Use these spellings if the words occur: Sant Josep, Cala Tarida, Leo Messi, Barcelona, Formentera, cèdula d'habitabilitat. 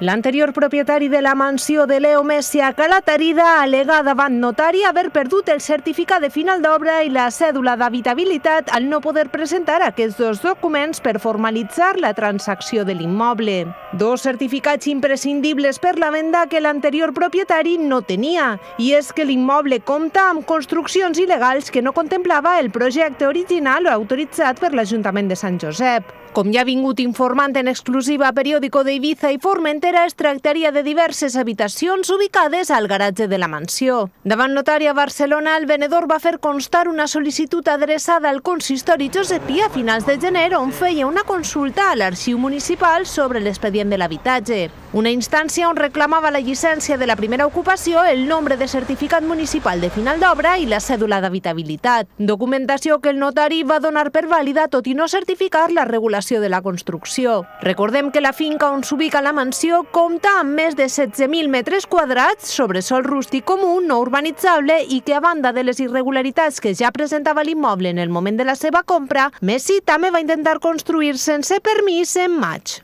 L'anterior propietari de la mansió de Leo Messi a Cala Tarida al·legà davant notari haver perdut el certificat de final d'obra i la cèdula d'habitabilitat al no poder presentar aquests dos documents per formalitzar la transacció de l'immoble. Dos certificats imprescindibles per la venda que l'anterior propietari no tenia, i és que l'immoble compta amb construccions il·legals que no contemplava el projecte original autoritzat per l'Ajuntament de Sant Josep. Com ja ha vingut informant en exclusiva a periòdico d'Ibiza i Formentera, es tractaria de diverses habitacions ubicades al garatge de la mansió. Davant notari a Barcelona, el venedor va fer constar una sol·licitud adreçada al consistori josepí a finals de gener, on feia una consulta a l'arxiu municipal sobre l'expedient de l'habitatge. Una instància on reclamava la llicència de la primera ocupació, el nombre de certificat municipal de final d'obra i la cèdula d'habitabilitat. Documentació que el notari va donar per vàlida tot i no certificar la regulació de la construcció. Recordem que la finca on s'ubica la mansió compta amb més de 16.000 metres quadrats sobre sòl rústic comú no urbanitzable i que, a banda de les irregularitats que ja presentava l'immoble en el moment de la seva compra, Messi també va intentar construir sense permís en maig.